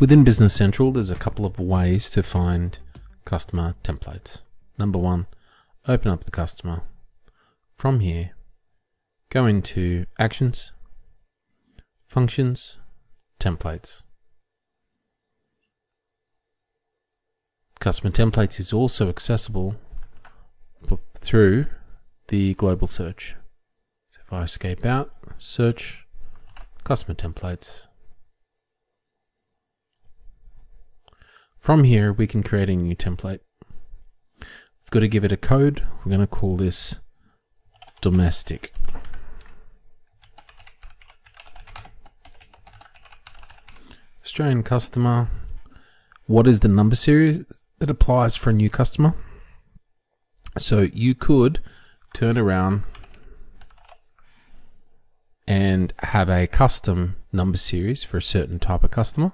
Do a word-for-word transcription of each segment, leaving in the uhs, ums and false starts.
Within Business Central, there's a couple of ways to find customer templates. Number one, open up the customer. From here, go into Actions, Functions, Templates. Customer Templates is also accessible through the global search. So if I escape out, search Customer Templates. From here, we can create a new template. We've got to give it a code. We're going to call this domestic. Australian customer. What is the number series that applies for a new customer? So you could turn around and have a custom number series for a certain type of customer.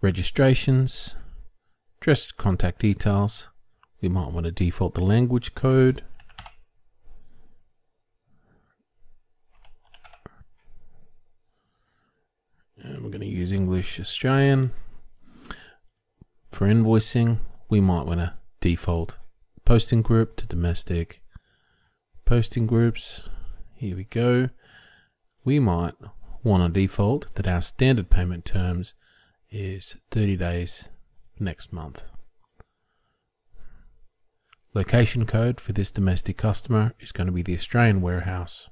Registrations, address, contact details. We might want to default the language code. And we're going to use English Australian. For invoicing, we might want to default posting group to domestic posting groups. Here we go. We might want to default that our standard payment terms is thirty days next month. Location code for this domestic customer is going to be the Australian warehouse.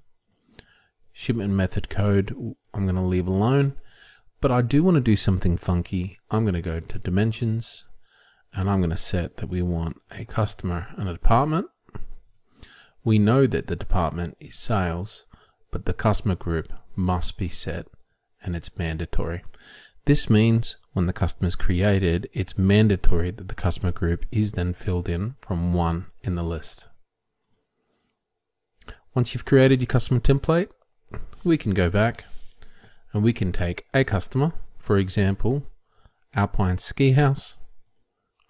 Shipment method code I'm going to leave alone, but I do want to do something funky. I'm going to go to dimensions and I'm going to set that we want a customer and a department. We know that the department is sales, but the customer group must be set and it's mandatory. This means when the customer is created, it's mandatory that the customer group is then filled in from one in the list. Once you've created your customer template, we can go back and we can take a customer, for example, Alpine Ski House.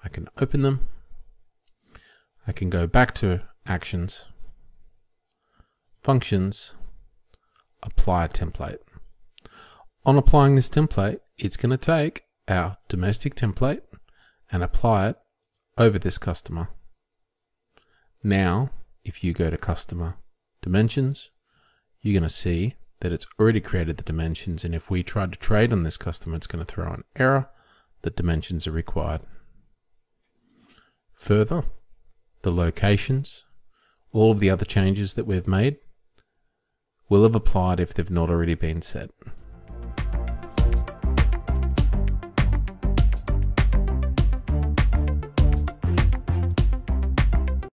I can open them. I can go back to Actions, Functions, Apply Template. On applying this template, it's going to take our domestic template and apply it over this customer. Now, if you go to Customer Dimensions, you're going to see that it's already created the dimensions, and if we tried to trade on this customer, it's going to throw an error that dimensions are required. Further, the locations, all of the other changes that we've made will have applied if they've not already been set.